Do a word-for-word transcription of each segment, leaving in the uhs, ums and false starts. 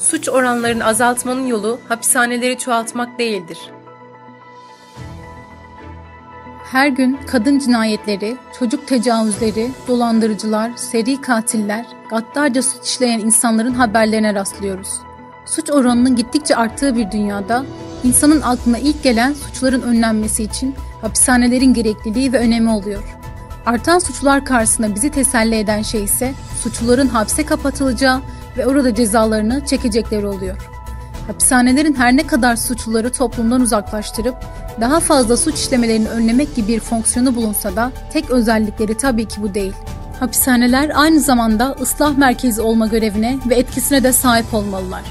suç oranlarını azaltmanın yolu hapishaneleri çoğaltmak değildir. Her gün kadın cinayetleri, çocuk tecavüzleri, dolandırıcılar, seri katiller, gaddarca suç işleyen insanların haberlerine rastlıyoruz. Suç oranının gittikçe arttığı bir dünyada insanın aklına ilk gelen suçların önlenmesi için hapishanelerin gerekliliği ve önemi oluyor. Artan suçlar karşısında bizi teselli eden şey ise suçluların hapse kapatılacağı ve orada cezalarını çekecekleri oluyor. Hapishanelerin her ne kadar suçluları toplumdan uzaklaştırıp daha fazla suç işlemelerini önlemek gibi bir fonksiyonu bulunsa da tek özellikleri tabii ki bu değil. Hapishaneler aynı zamanda ıslah merkezi olma görevine ve etkisine de sahip olmalılar.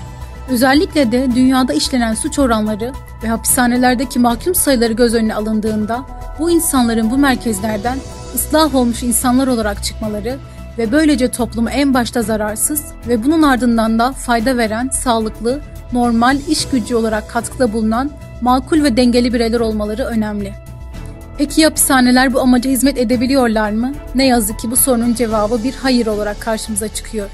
Özellikle de dünyada işlenen suç oranları ve hapishanelerdeki mahkum sayıları göz önüne alındığında bu insanların bu merkezlerden ıslah olmuş insanlar olarak çıkmaları ve böylece toplumu en başta zararsız ve bunun ardından da fayda veren, sağlıklı, normal iş gücü olarak katkıda bulunan makul ve dengeli bireyler olmaları önemli. Peki hapishaneler bu amaca hizmet edebiliyorlar mı? Ne yazık ki bu sorunun cevabı bir hayır olarak karşımıza çıkıyor.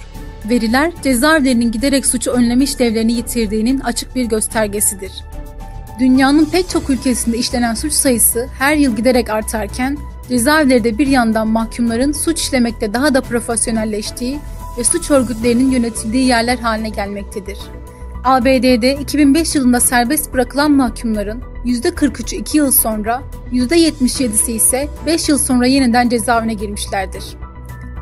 Veriler cezaevlerinin giderek suçu önleme işlevlerini yitirdiğinin açık bir göstergesidir. Dünyanın pek çok ülkesinde işlenen suç sayısı her yıl giderek artarken cezaevleri de bir yandan mahkumların suç işlemekte daha da profesyonelleştiği ve suç örgütlerinin yönetildiği yerler haline gelmektedir. A B D'de iki bin beş yılında serbest bırakılan mahkumların yüzde kırk üçü iki yıl sonra, yüzde yetmiş yedisi ise beş yıl sonra yeniden cezaevine girmişlerdir.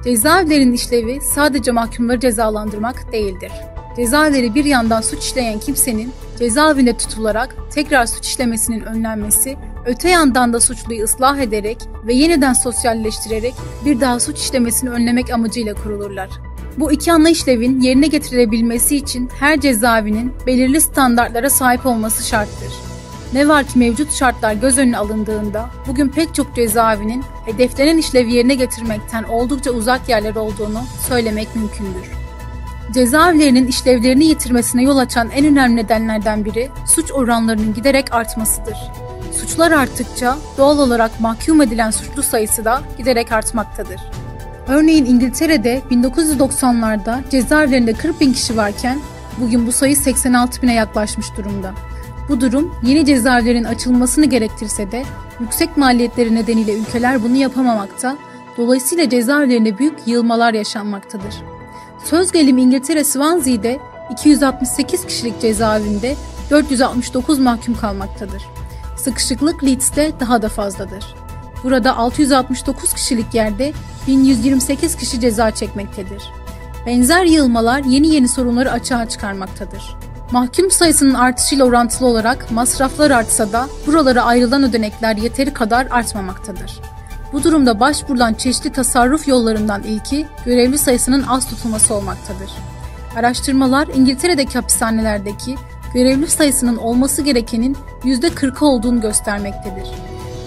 Cezaevlerinin işlevi sadece mahkumları cezalandırmak değildir. Cezaevleri bir yandan suç işleyen kimsenin cezaevinde tutularak tekrar suç işlemesinin önlenmesi, öte yandan da suçluyu ıslah ederek ve yeniden sosyalleştirerek bir daha suç işlemesini önlemek amacıyla kurulurlar. Bu iki ana işlevin yerine getirilebilmesi için her cezaevinin belirli standartlara sahip olması şarttır. Ne var ki mevcut şartlar göz önüne alındığında bugün pek çok cezaevinin hedeflenen işlevi yerine getirmekten oldukça uzak yerler olduğunu söylemek mümkündür. Cezaevlerinin işlevlerini yitirmesine yol açan en önemli nedenlerden biri suç oranlarının giderek artmasıdır. Suçlar arttıkça doğal olarak mahkum edilen suçlu sayısı da giderek artmaktadır. Örneğin İngiltere'de bin dokuz yüz doksanlarda cezaevlerinde kırk bin kişi varken bugün bu sayı seksen altı bine yaklaşmış durumda. Bu durum yeni cezaevlerin açılmasını gerektirse de yüksek maliyetleri nedeniyle ülkeler bunu yapamamakta, dolayısıyla cezaevlerinde büyük yığılmalar yaşanmaktadır. Söz gelimi İngiltere Swansea'de iki yüz altmış sekiz kişilik cezaevinde dört yüz altmış dokuz mahkum kalmaktadır. Sıkışıklık Leeds'te daha da fazladır. Burada altı yüz altmış dokuz kişilik yerde bin yüz yirmi sekiz kişi ceza çekmektedir. Benzer yığılmalar yeni yeni sorunları açığa çıkarmaktadır. Mahkum sayısının artışıyla orantılı olarak masraflar artsa da buralara ayrılan ödenekler yeteri kadar artmamaktadır. Bu durumda başvurulan çeşitli tasarruf yollarından ilki görevli sayısının az tutulması olmaktadır. Araştırmalar İngiltere'deki hapishanelerdeki görevli sayısının olması gerekenin yüzde kırkı olduğunu göstermektedir.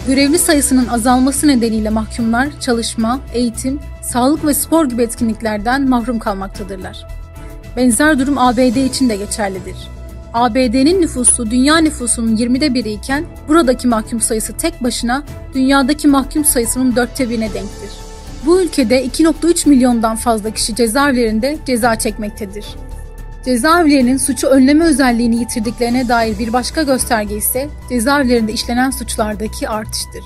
Görevli sayısının azalması nedeniyle mahkumlar çalışma, eğitim, sağlık ve spor gibi etkinliklerden mahrum kalmaktadırlar. Benzer durum A B D için de geçerlidir. A B D'nin nüfusu dünya nüfusunun yirmide biri iken buradaki mahkum sayısı tek başına dünyadaki mahkum sayısının dörtte birine denktir. Bu ülkede iki nokta üç milyondan fazla kişi cezaevlerinde ceza çekmektedir. Cezaevlerinin suçu önleme özelliğini yitirdiklerine dair bir başka gösterge ise cezaevlerinde işlenen suçlardaki artıştır.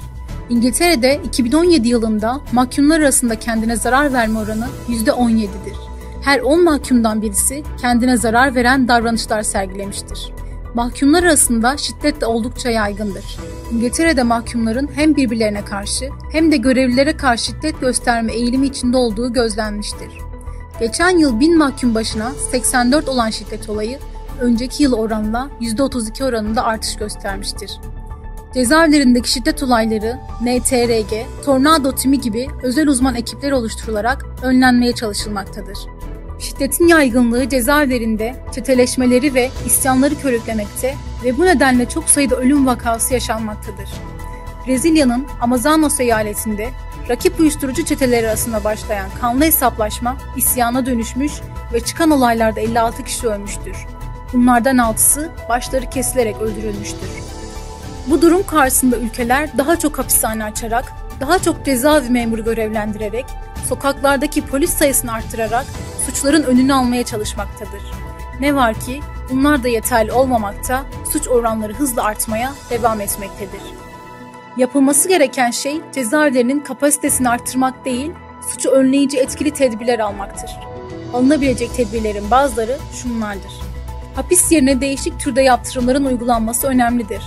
İngiltere'de iki bin on yedi yılında mahkumlar arasında kendine zarar verme oranı yüzde on yedidir. Her on mahkumdan birisi kendine zarar veren davranışlar sergilemiştir. Mahkumlar arasında şiddet de oldukça yaygındır. İngiltere'de mahkumların hem birbirlerine karşı hem de görevlilere karşı şiddet gösterme eğilimi içinde olduğu gözlenmiştir. Geçen yıl bin mahkum başına seksen dört olan şiddet olayı önceki yıl oranla yüzde otuz iki oranında artış göstermiştir. Cezaevlerindeki şiddet olayları N T R G, Tornado Timi gibi özel uzman ekipler oluşturularak önlenmeye çalışılmaktadır. Şiddetin yaygınlığı cezaevlerinde çeteleşmeleri ve isyanları körüklemekte ve bu nedenle çok sayıda ölüm vakası yaşanmaktadır. Brezilya'nın Amazonas eyaletinde rakip uyuşturucu çeteleri arasında başlayan kanlı hesaplaşma isyana dönüşmüş ve çıkan olaylarda elli altı kişi ölmüştür. Bunlardan altısı başları kesilerek öldürülmüştür. Bu durum karşısında ülkeler daha çok hapishane açarak, daha çok cezaevi memuru görevlendirerek, sokaklardaki polis sayısını arttırarak suçların önünü almaya çalışmaktadır. Ne var ki bunlar da yeterli olmamakta, suç oranları hızla artmaya devam etmektedir. Yapılması gereken şey cezaevlerinin kapasitesini arttırmak değil, suçu önleyici etkili tedbirler almaktır. Alınabilecek tedbirlerin bazıları şunlardır. Hapis yerine değişik türde yaptırımların uygulanması önemlidir.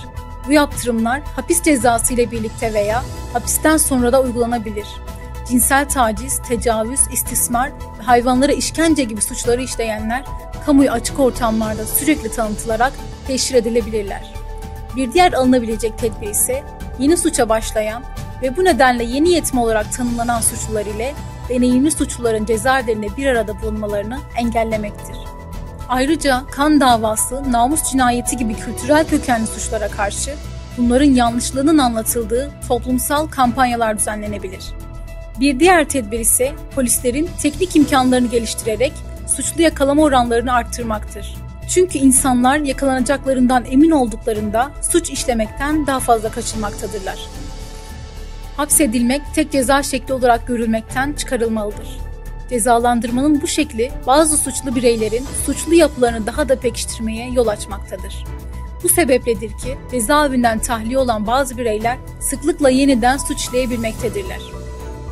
Bu yaptırımlar hapis cezası ile birlikte veya hapisten sonra da uygulanabilir. Cinsel taciz, tecavüz, istismar ve hayvanlara işkence gibi suçları işleyenler kamuya açık ortamlarda sürekli tanıtılarak teşhir edilebilirler. Bir diğer alınabilecek tedbir ise yeni suça başlayan ve bu nedenle yeni yetme olarak tanımlanan suçlular ile deneyimli suçluların cezaevlerinde bir arada bulunmalarını engellemektir. Ayrıca kan davası, namus cinayeti gibi kültürel kökenli suçlara karşı bunların yanlışlığının anlatıldığı toplumsal kampanyalar düzenlenebilir. Bir diğer tedbir ise polislerin teknik imkanlarını geliştirerek suçlu yakalama oranlarını arttırmaktır. Çünkü insanlar yakalanacaklarından emin olduklarında suç işlemekten daha fazla kaçınmaktadırlar. Hapsedilmek tek ceza şekli olarak görülmekten çıkarılmalıdır. Cezalandırmanın bu şekli bazı suçlu bireylerin suçlu yapılarını daha da pekiştirmeye yol açmaktadır. Bu sebepledir ki cezaevinden tahliye olan bazı bireyler sıklıkla yeniden suç işleyebilmektedirler.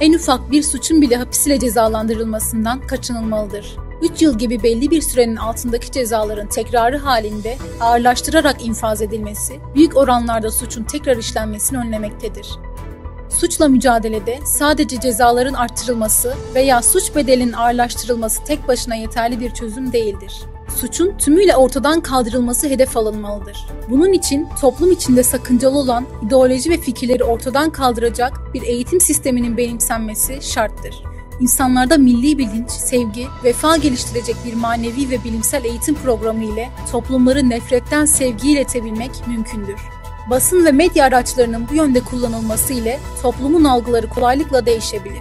En ufak bir suçun bile hapis ile cezalandırılmasından kaçınılmalıdır. üç yıl gibi belli bir sürenin altındaki cezaların tekrarı halinde ağırlaştırarak infaz edilmesi, büyük oranlarda suçun tekrar işlenmesini önlemektedir. Suçla mücadelede sadece cezaların arttırılması veya suç bedelinin ağırlaştırılması tek başına yeterli bir çözüm değildir. Suçun tümüyle ortadan kaldırılması hedef alınmalıdır. Bunun için toplum içinde sakıncalı olan ideoloji ve fikirleri ortadan kaldıracak bir eğitim sisteminin benimsenmesi şarttır. İnsanlarda milli bilinç, sevgi, vefa geliştirecek bir manevi ve bilimsel eğitim programı ile toplumları nefretten sevgiye iletebilmek mümkündür. Basın ve medya araçlarının bu yönde kullanılması ile toplumun algıları kolaylıkla değişebilir.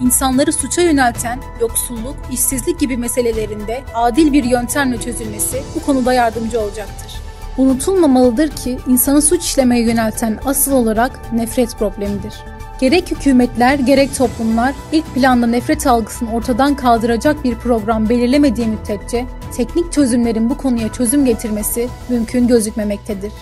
İnsanları suça yönelten yoksulluk, işsizlik gibi meselelerinde adil bir yöntemle çözülmesi bu konuda yardımcı olacaktır. Unutulmamalıdır ki insanı suç işlemeye yönelten asıl olarak nefret problemidir. Gerek hükümetler gerek toplumlar ilk planda nefret algısını ortadan kaldıracak bir program belirlemediği müddetçe teknik çözümlerin bu konuya çözüm getirmesi mümkün gözükmemektedir.